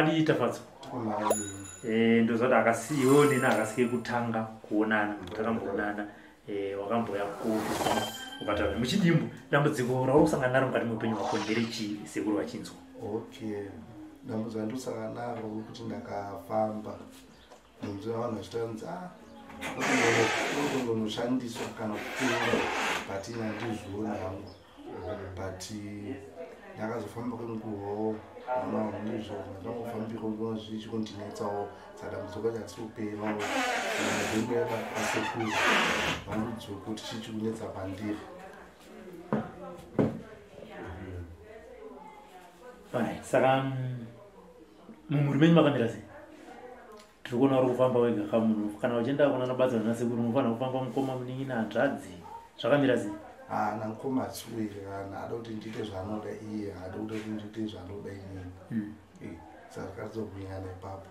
hali itafatso ndozo akasione na akasike kutanga kuonana mutakamboonana wakamboya kuona ukataona muchidimbo dambudziko rausangana naro mukati meupenyu wako nderechi sekuru wachinzwa. Okay, dambudziko ndosangana naro kuti ndakafamba ndozo vanhu zvitanza unonoshandiswa kana kupinda patina ndizvona hangu pati ndakazofamba kwenguwo mwana ndizvo ndakafambira kuno zvichikontinetsawo sadambudziko chatiri kupema ndenge yakasekuru vandudzoko tichichikunetsa pandiri. Saka mumuri menyu makamira sei? Tukona ari kufamba wega kamunhu kana uchienda kuna nabadza nasekuru mufanira kufamba mukoma muningi naadzadzi zvakamira sei? Ana mukoma achiwiri kana ada kuti ndiite zvaanoda iye ada kuda kuti ndiite zvaanoda inini saka takazobhuyinyana ipapo.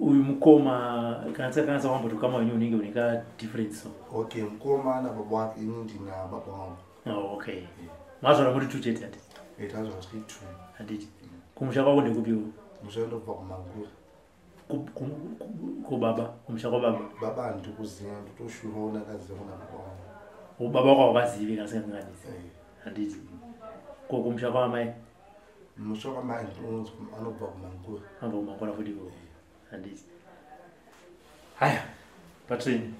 Uyu mukoma kanasa wamba tukama wenyu unenge uneka difference so? Okay, mukoma ana baba wake ini ndina baba wangu. Okay, mazvara muri two chete ati? Tazvara tiri two handiti kumusha kwako ndekupiwo? Mushando pa kumagura ku baba kumshako baba baba ndikuziva ndotoshuona kaziona kwawo ubaba kwawo bazivi kasenganise handiti ko kumshako amai mushako amai ndonzo anobva kumagura amba kumagura futhi ko handiti haya patrini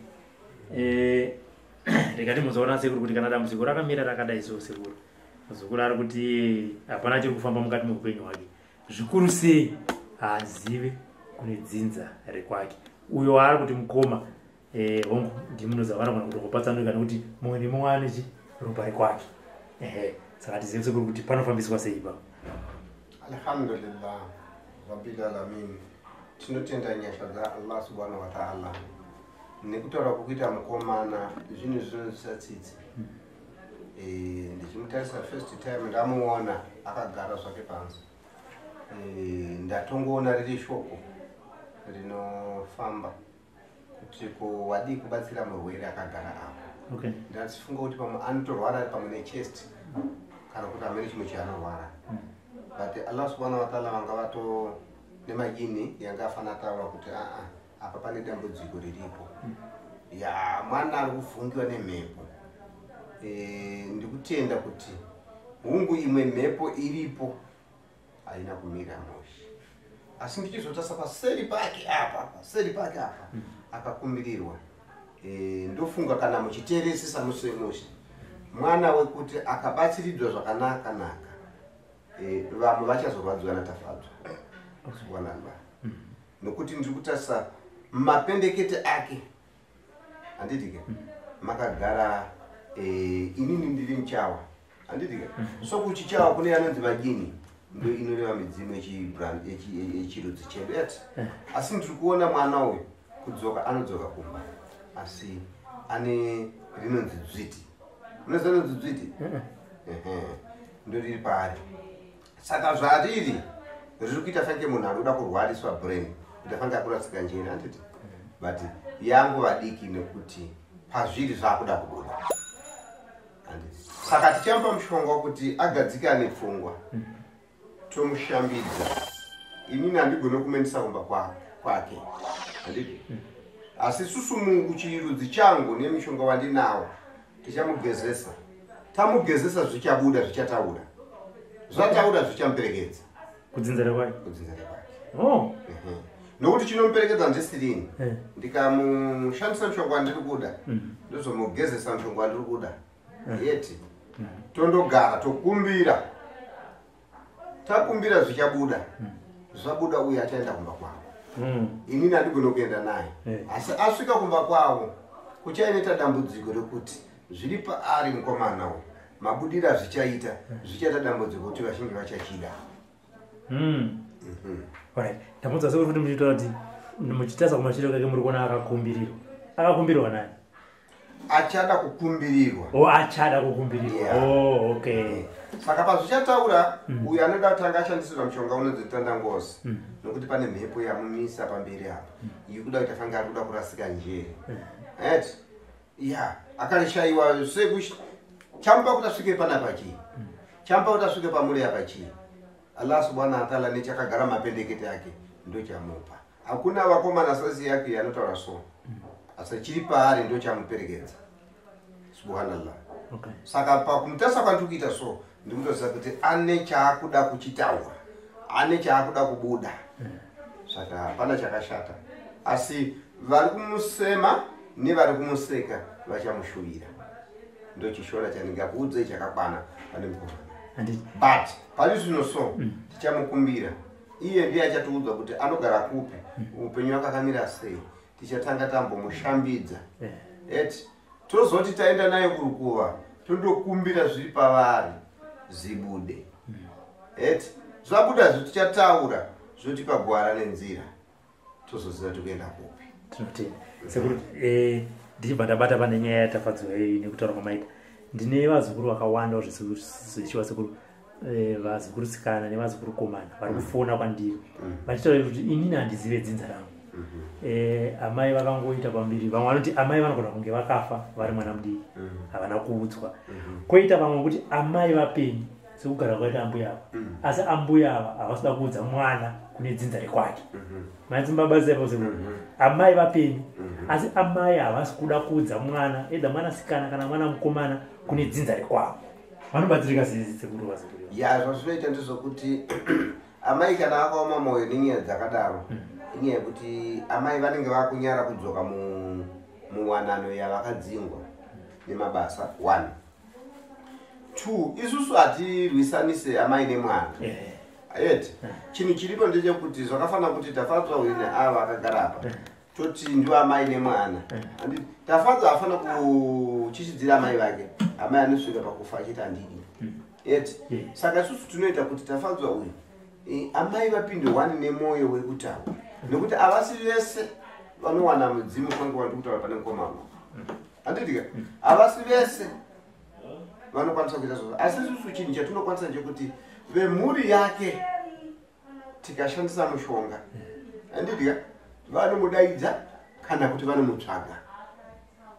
regati muzoona sekuru kuti kana damuziko rakamira rakadai so sekuru muzukuru ari kuti apana chiri kufamba mukati meupenyu wake zvikuru sei azive kune dzinza rekwake uyo ari kuti mukoma hongu ndimunoza vanogona kutokopatsanurika nekuti mumwe nemumwe ane chiropa rekwake saka tizive sekuru kuti panofambiswa sei ipapo. Alhamdulillah rabbil alamin tinotenda nyasha dzaAllah subhanahu wataala nekutaura kukuita mukomana zvinhu zvinonzwisa tsitsi ndichimutarisa first time ndamuona akagara zvake pansi ndatongoona riri shoko rinofamba kuti wadii kubatsira murwere akagara apo ndatifunga kuti pamwe anotorwara pamwe nechest kana kuti amene chimwe chaanorwara but Allah subhanahu wataala vanga vato nemajini yanga afana ataura kuti aa apa pane dambudziko riripo ya mwana ari kuvhungiwa nemhepo ndikutenda kuti hungu imwe mhepo iripo haina kumira moshi asi ndichizotasa paseri pake apa paseri pake apa akakumirirwa ndofunga kana muchiteresesa musemoshi mwana wekuti akabatsiridzwa zvakanaka naka vamwe vachazorwadziwa natafadzwa wanamba nokuti ndikutasa mapendekete ake handitike makagara inini ndiri muchawa handitike sokuchichawa kune anonzi vagini ndo inoreva midzimu yechirudzi chedu yati asi ndiri kuona mwana uyu kudzoka anodzoka kumba asi ane rinonzi dzwiti unoziva nonzi dzwiti ndoriri paari saka zvariri riri kuita fange munhu ari kuda kurwariswa brain kuita fange akurasika njeni handiti but yangu vadiki nekuti pazviri zvaakuda kubuda handiti saka tichamupa mushonga kuti agadzikane pfungwa tomushambidza inini handigone kumenesa kumba kwake handiti asi isusu mungu chirudzi changu nemishonga wandinawo tichamugezesa tamugezesa zvichabuda zvichataura zvataura zvichamuperekedza kudzinzira kwake nokuti chinomuperekedza ndisirini ndikamushandisa mushonga wandiri kuda ndozomugezesa mushonga wandiri kuda yeti tondogara tokumbira takumbira zvichabuda zvabuda uye achaenda kumba kwavo inini handigone kuenda naye asi asvika kumba kwavo kuchaineta dambudziko rekuti zviri paari mukomana uyu mabudiro azvichaita zvichaita dambudziko kuti vazhinji vachachida. Ndamudza sekuru kuti muchitaura kuti muchitarisa kumashiro kake muri kuona akakumbirirwa akakumbirirwa naye achada kukumbirirwa achada kukumbirirwa okay saka pazvichataura uyu anoda kuti anga ashandisirwa mushonga unonzi tandangosi nokuti pane mhepo yamumisa pamberi apa iri kuda kuti afange ari kuda kurasika njere right ya akarishayiwa sekuchamupa kuti asvike panapa chii chamupa kuti asvike pamuri apa chii Allah subhanahu wa ta'ala ni chaka gharama pendekete yake ndio cha mupa hakuna wakoma na sasi yake ya ndoto rasul asa chilipa hari ndio cha mperegeza subhanallah okay saka pa kumtesa kwantukita so ndio mtu asakete ane cha akuda kuchitawa ane cha akuda kubuda saka pana cha kashata asi varikumusema ni varikumuseka vachamushuira ndio chishora cha ningakudze chakapana pane mkuu but palizo noso tichamukumbira iye ndiye achatuudza kuti anogara kupi upenyu akakamira sei tichatanga tambo mushambidza et tozoti taenda naye kurukuva tondokumbira zviri pavari zibude et zvabuda zvichataura zvoti pagwara nenzira tozozira tokuenda kupi tinoti sekuti ndichibandabata pane nyaya yatafadzo hei nekutaura kwamaita ndine vazukuru vakawanda zvichiwa sekuru vazukuru sikana nevazukuru komana vari kufona kwandiri vachitaura kuti inini handizive dzinza rangu amai vakangoita pambiri vamwe vanoti amai vanogona kunge vakafa vari mwana mudiki havana kuudzwa koita vamwe kuti amai vapeni sekugara kwaita ambuya ava asi ambuya ava havasida kuudza mwana kune dzinza rekwake madzimbabazaipo sekuru amai vapeni asi amai havasi kuda kuudza mwana edha mwana sikana kana mwana mukomana kune dzinza rekwavo vanobatsirika sekuru vazukuru ya zvazvinoita ndezvokuti amai kana akaoma mwoyo nenyaya dzakadaro inyaya yekuti amai vanenge vakunyara kudzoka muwanano yavakadzingwa nemabasa 1 2 isusu hatirwisanise amai nemwana yet chinhu chiripo ndechekuti zvakafanira kuti tafatswa uine ava akagarapa toti ndiwo amai nemwana andi tafadzo afana kuchichidzira amai vake amai anosvika pakufa achiti handidi yet saka isusu tinoita kuti tafadzo uyu amai vapinde wani nemwoyo wekutaura nekuti avasi vese vanowana mudzimu kwangu wandikutaura pane mukomana handitika avasi vese vanokwanisa kuita zvozvo asi isusu chinhu chatinokwanisa ndechekuti vemhuri yake tikashandisa mushonga handitika vanomudaidza kana kuti vanomutsvaga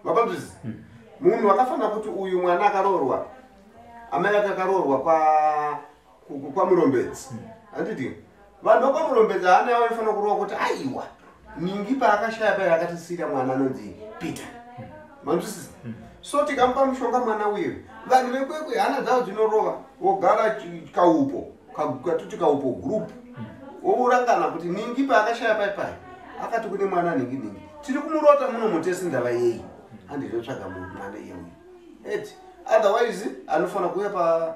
vapanzvizi munhu akafanira kuti uyu mwana akaroorwa amai vake akaroorwa kwamurombedzi handiti vanhu vakwamurombedzi hana yavo vanofanira kurova kuti aiwa ningi paakashaya pai akatisiyira mwana anonzi Peter manzvisiza so tikamupa mushonga mwana uyu vanhu vekwekwe hana dzavo dzinorova wogara kaupo katuti kaupo gurupu wourangana kuti ningi paakashaya paipai akati kune mwana ningi tiri kumurota munomutesi ndava yei handizotsvaga mwana yeuyu eti otherwise anofanira kuuya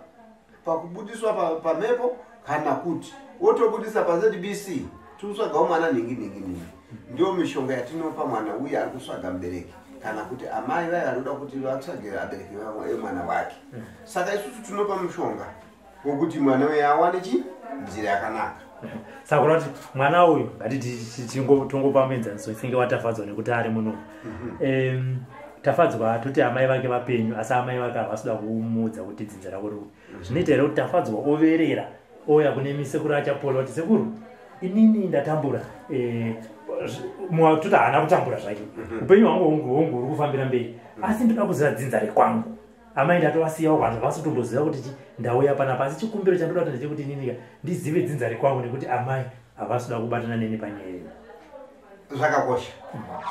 pakubudiswa pamhepo kana kuti wotobudisa paZBC tiutsvagawo mwana ningi ndiyo mishonga yatinopa mwana uye ari kutsvaga mubereki kana kuti amai vaya vanoda kuti vatsvagire abereki emwana wake saka isusu tinopa mushonga wokuti mwana uye awane chi nzira yakanaka saka kuti mwana uyu ngatingongopa muenzaniso isinge watafadzwa nekuti ari muno tafadzwa toti amai vake vapenyu asi amai vake havasida kuumudza kuti dzinza rako riri zvinoita here kuti tafadzwa overera ouya kune misekuru achapora kuti sekuru inini ndatambura toti haana kutambura zvake upenyu hwangu hongu huri kufambira mberi asi ndoda kuziva dzinza rekwangu amai ndatovasiyawo vanhu vasitomboziva kuti ndauya panapa asi chikumbiro chandoda kuti ndechekuti ininika ndizive dzinza rekwangu nekuti amai havasida kubatana neni panyaya iyi zvakakosha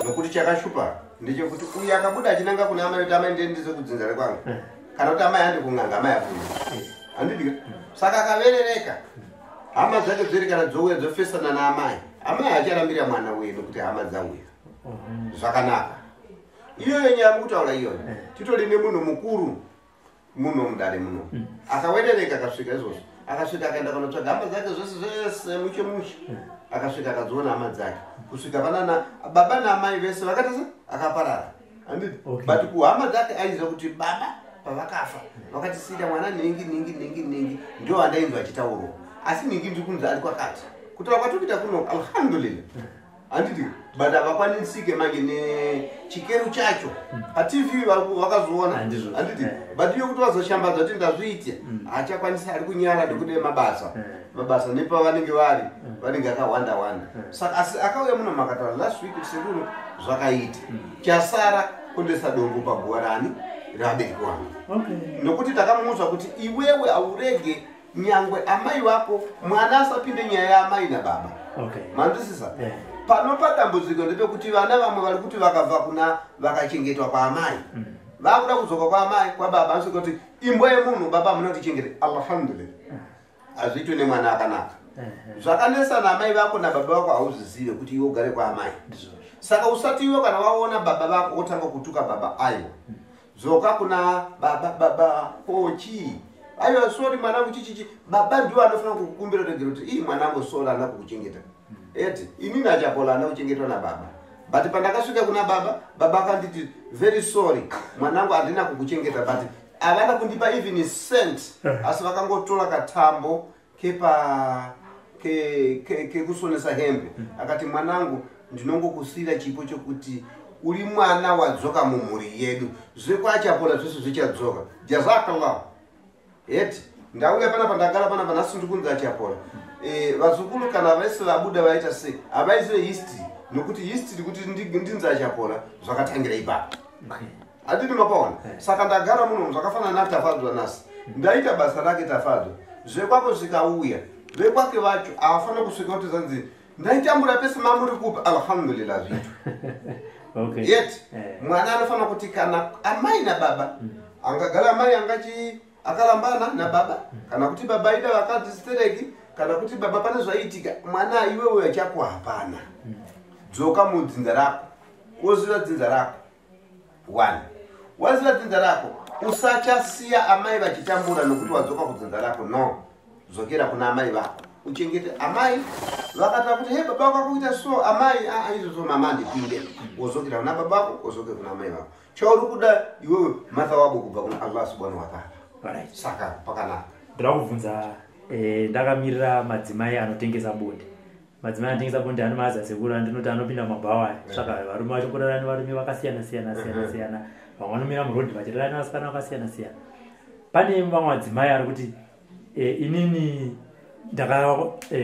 nokuti chakashupa ndechekuti uyu akabuda achinanga kuna amai kuti amai ndiendise kudzinza rekwangu kana kuti amai handi kun'anga amai afunga handidika saka akaverereka hama dzake dziri kana dzouya dzofesana naamai amai acharambira mwana uyu nokuti hama dzauya zvakanaka iyoyo nyaya mukutaura iyoyo titori nemunhu mukuru munhu mudare muno akawenereka akasvika izvozvo akasvika akaenda kunotsvaga hama dzake zvese muchemusha akasvika akadziona hama dzake kusvika panana baba naamai vese vakatasa akaparara handiti but kuhama dzake aiziva kuti baba pavakafa vakatisiira mwana ningi ndiwo handainzwa achitaurwa asi ningi ndikunzi ari kwakati kutaura kwatokuita kunoku alhamdulillah handiti but havakwanisike mange nechikeru chacho pativi vakazoona handiti but iyo kuti vazoshambadza kuti ndazviita hachakwanisa ari kunyara nekude mabasa nepavanenge vari vanenge akawanda saka asi akauya munomu akataura last week kuti sekuno zvakaita chasara kundesa dongo paguva rani rabereki wangu nokuti takamuudzwa kuti iwewe aurege nyangwe amayi wapo mwana sapinde nyaya amayi na baba. Okay. Mandusi sa. Yeah. Panopata mbuzigo ndipo kuti vana vamwe vari kuti vakabva kuna vakachengetwa kwa mai. Vakuda kuzoka kwa mai kwa baba asikuti imbwe munhu baba munotichengete. Alhamdulillah. Azvitwe nemwana akanaka. Zvakanesa na mai vako na baba wako auzizive kuti iwe ugare kwa mai. Saka usati iwe kana waona baba vako otanga kutuka baba ayo. Zoka kuna baba baba ochi. Ayo sorry mwanangu chichi baba ndiye anofana kukumbira kuti ii mwanangu sora ana kukuchengeta. Eti ini najapola ana kuchengetwa na baba. But pandakasvika kuna baba, baba akanditi very sorry mwanangu andina kukuchengeta but avana kundipa even a cent asi vakangotola katambo kepa ke kusonesa hembe. Akati mwanangu ndinongokusira chipo chokuti uri mwana wadzoka mumhuri yedu. Zvekwachapola zvese zvichadzoka. Jazakallah. Eti ndauya panapa ndagara panapa nhasi ndirikunzwa chapola. Vazukulu kana vese vabuda vaita sei avaizive history nokuti history kuti ndinza chapola zvakatangira ipapo. Adini mapaona saka ndagara munhu zvakafanana na Tafadzwa nhasi ndaita basa rake Tafadzwa zvekwako zvikauya vekwake vacho afana kusvika kuti zanzi ndaitambura pese mamuri kupa alhamdulillah zvitu. Okay. Yet mwana anofana kuti kana amai na baba angagara mai angachi akalambana na baba kana kuti baba ida wakatistereki kana kuti baba pane zvaitika mwana iwewe yachako hapana. Dzoka mudzinza rako oziva dzinza rako. One waziva dzinza rako usachasiya amai vachitambura nokuti wadzoka kudzinza rako no. Dzokera kuna amai vako uchengete amai vakatira kuti he baba wakakuita so amai izvozvo mama ndipinde wozokera kuna baba vako wozokera kuna amai vako chauri kuda iwewe matha wako kubva kuna Allah subhanahu wa ta'ala. Alright. Saka pakana ndakubvunza ndakamirira madzimai anotengesa bonde. Madzimai anotengesa bonde anomaza sekura ndinoti anopinda mabhawa saka varume vachokorana nevarume vakasiyana-siyana vamwe vanomira murodhi vachirarana vasikana vakasiyana-siyana. Pane vamwe madzimai ari kuti inini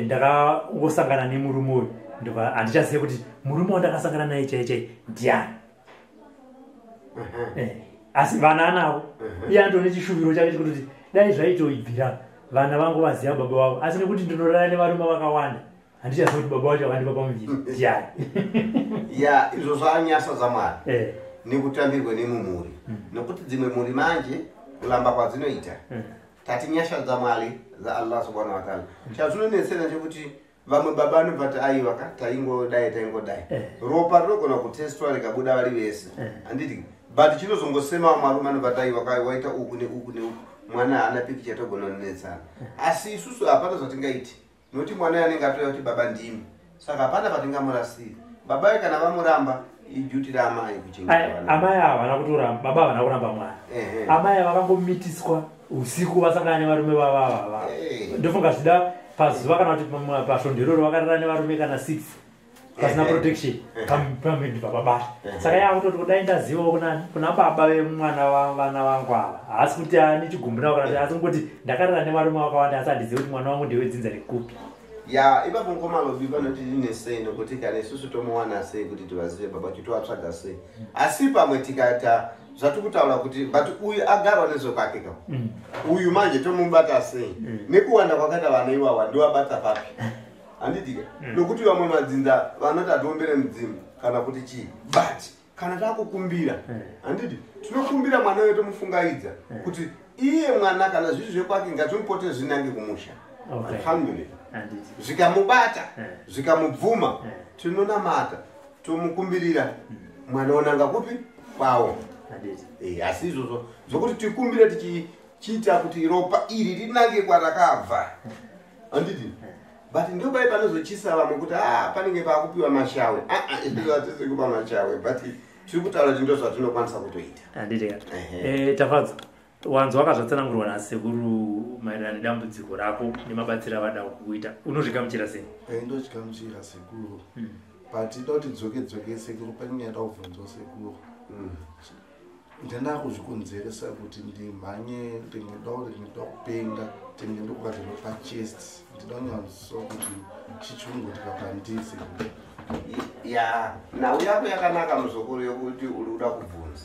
ndakangosangana nemurume uyu ndova handichazive kuti murume wandakasangana naye chaichai ndiani. Asi vana anavo iye anotone chishuviro chake chekuti dai zvaitoibvira vana vangu vaziva baba wavo asi nekuti ndinorara nevarume vakawanda handichazivi kuti baba wacho akandipa pamuviri ndiani. Ya izvo zvaanyasa dzaMwari nekutambirwe nemumhuri nokuti dzimwe mhuri manje kulamba kwadzinoita tati nyasha dzaMwari za Allah subhanahu wa ta'ala. Chazvinonetsera ndechekuti vamwe baba anobvati aiwaka taingodai ropa rinogona kutestwa rikabuda vari vese handiti but chinozongosema marume anobvati aiwaka waita uku neuku neuku mwana haana pikicha togona nonetsana. Asi isusu hapana zvatingaiti nokuti mwana anenge atoya kuti baba ndimi saka hapana patingamurasiri baba kana vamuramba ijuti ramai kuchengeta amai havana kutoramba baba havana kuramba mwana amai vakangomitiswa usiku vasangana nevarume vavava ndofunga zvida pazuva kana kuti pasvonderoro vakarara nevarume kana 6 pasina protection pamweni papabata saka yakutoti kudai ndazivawo kuna baba vemwana vavana vangu ava haasi kuti ani chigumbira kana asi kuti ndakarara nevarume vakawanda asi handizivi kuti mwana wangu ndewedzinza rekupi. Ya ipapo nkomalobi vanoti ndinesei nokuti kana isusu tomuwana sei kuti tivazive baba chitovatsvaga sei asi pamwe tikata zvatikutaura kuti vati uyu agarwa nezokwake ka uyu manje tomubata sei nekuwanda kwakaita vana iwawa ndovabata papi handiti nokuti vamwe madzinza vanoti atombere mudzimu kana kuti chii but kana takukumbira handiti tinokumbira mwana wedu mufungaidza kuti iye mwana kana zvizvi zvekwake ngatimupote zvinange kumusha. Alhamdulillah. Zvikamubata zvikamubvuma tinonamata tomukumbirira mwana onanga kupi kwawo. Asi izvozvo zvokuti tikumbire tichiita kuti ropa iri rinange kwarakabva handiti but ndobai panozochisa vamwe kuti panenge pakupiwa mashawe atisi kupa mashawe but tiri kutaura kuti ndo zvatinokwanisa kutoita handiti Tafadzwa wanzi wakazvatsanangurwa nasekuru maererano nedambudziko rako nemabatsiro avada kukuita unozvikamuchira sei? Ndozvikamuchira sekuru but ida kuti dzoke sekuru panyaya da kubvunzwa sekuru ndenda kuzvikonzeresa kuti ndimhanye ndinoda kupenda ndinokugadzirwa pachest ndinonyaso kuti chichungu tikapandise. Ya nhau yako yakanaka muzokoro yokuti uri kuda kubvunza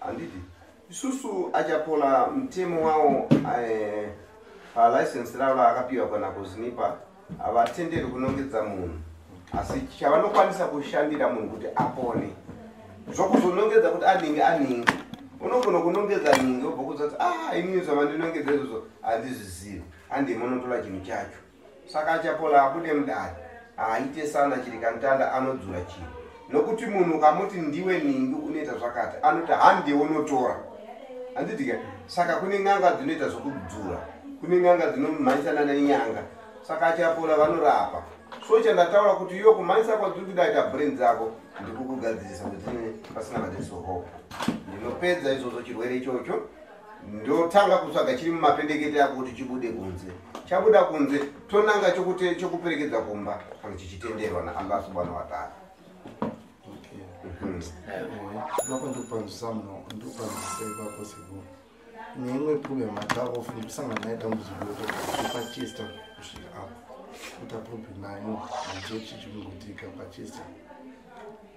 handiti isusu ajapola mtemo wao license lava akapiwa kana kuzinipa avatenderi kunongedza munhu asi chavanokwanisa kushandira munhu kuti apone zvokuzonongedza kuti aningi unogona kunongedza ningi obvokudza kuti ini zvamandinongedza izvozvo handizvizivi handimonotora chinhu chacho saka achapola akude mudari aite sana chiri kantanda anodzura chiri nokuti munhu ukamuti ndiwe ningi unoita zvakati anoti handi unotora handidika saka kune n'anga dzinoita zvokudzura kune n'anga dzinomhanyisana nenyanga saka achapola vanorapa so chandataura kuti iwe kumhanyisa kwadziri kudaita brain dzako ndikukugadzirisa kuti pasina madesoro ndinopedza izvozvo chirwere ichocho ndotanga kutsvaga chiri mumapendekete ako kuti chibude kunze chabuda kunze tonanga chokuperekedza kumba kana chichitenderwa naAllah subhanahu wa ta'ala. Lapho ndikuphandzisa mno ndikuphandzisa possible nengwe problem akho fundisa nganaita muzimbuto kupachista kusika up utaproblem nayo ndochichikutika pachista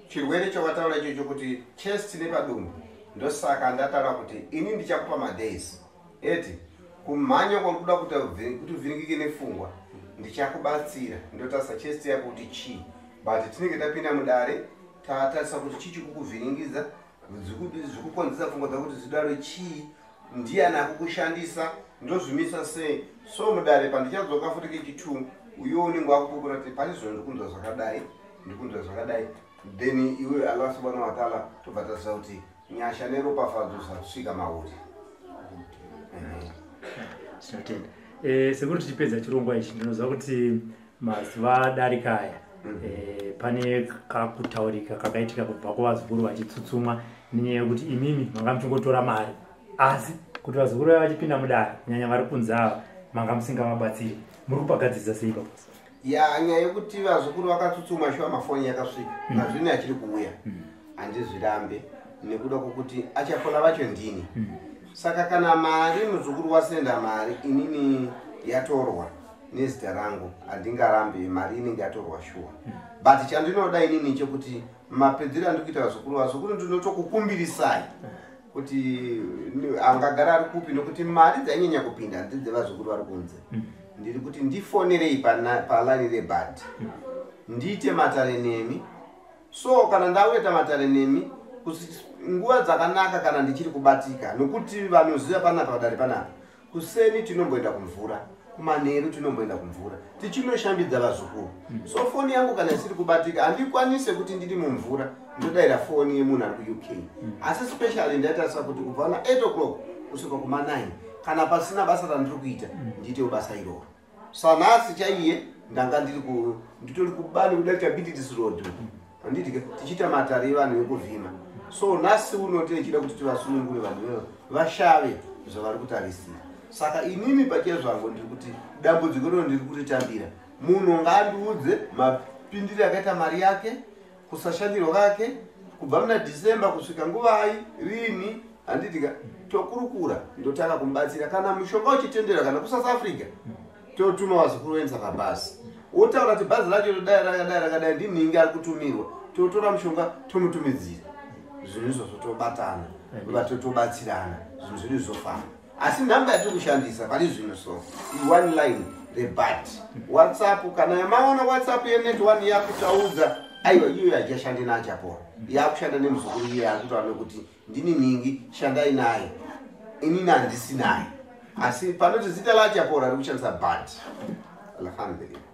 chirwere chawataura ichocho kuti chest nepadumbu ndosaka ndataura kuti ini ndichakupa madays eti kumhanya kwakuda kuti uvhiringike nefungwa ndichakubatsira ndotasa chest yako kuti chi but tinenge tapinda mudare tatarisa kuti chichikukuvhiringidza zvikukonzisa pfungwa dzako kuti zvidaro chii ndiani akukushandisa ndozvimisa sei so mudare pandichadzoka futi kechitunhu uyo unenge wakupupura kuti pane zvinhu ndikunzwa zvakadai then iwe Allah subhanahu wa ta'ala tobata sauti nyasha neropafadzo zvakusvika mauri. Sekuti tichipedza chirongwa ichi ndinoziva kuti mazuva adarika aya pane kakutaurika kakaitika kubva kuvazukuru vachitsutsumwa nenyaya yekuti imimi manga muchingotora mari asi kuti vazukuru vaya vachipinda mudare nyanya vari kunze ava manga musingavabatsiri muri kupagadzirisa sei ipapo? Ya nyaya yekuti vazukuru vakatsutsuma shuwa mafoni yakasvika nazvino achiri kuuya handizvirambe nekuda kwokuti achafola vacho ndini saka kana mari muzukuru wasenda mari inini yatorwa nezita rangu handingarambe mari inenge yatorwa shuwa but chandinoda inini ndechekuti mapedzero andikuita vazukuru ndinotokukumbirisai kuti angagara ari kupi nokuti mari dzainyanya kupinda handidze vazukuru vari kunze ndiri kuti ndifonerei palani rebhadhi ndiite matare nemi so kana ndauita matare nemi nguva dzakanaka kana ndichiri kubatika nokuti vanoziva panapa padare panapa kuseni tinomboenda kumvura kumanheru tinomboenda kumvura tichinoshambidza vazukuru so foni yangu kana isiri kubatika handikwanise kuti ndiri mumvura ndodaira foni yemunhu ari kuuk asi specially ndaitarisa kuti kubva na 8 o'clock kusvika kuma 9 kana pasina basa randiri kuita ndiitewo basa iroro sanhasi chaiye ndanga nditori kubani kudarika Bididis Road handiti tichiita matare evanhu vekuvhima so nhasi uno tichida kuti tivasunungure vanhu vashave zvavari kutarisira saka inini pachee zvangu ndiri kuti dambudziko rino ndiri kuritambira munhu ngaandiudze mapindiro akaita mari yake kusashandirwa kwake kubva muna December kusvika nguvai rini handiti tokurukura ndotanga kumbatsira kana mushonga uchitendera kana kuSouth Africa totuma wazukuru wenza pabhazi wotaura kuti bhazi racho rakadai ndiningi ari kutumirwa totora mushonga tomutumidzira zvinhu izvozvo tobatana tobatsirana zvinhu zvedu zvofamba asi nhamba yatiri kushandisa pane zvino so one line rebhadhi WhatsApp kana yamaona WhatsApp yenetwani yakutaudza aiwa iyoyo haichashandi naachapora yakushanda nemuzukuru iye akutoona kuti ndini ningi shandai naye inini handisi naye asi panoti zita laachapora riri kushandisa bhadhi alhamdulillah.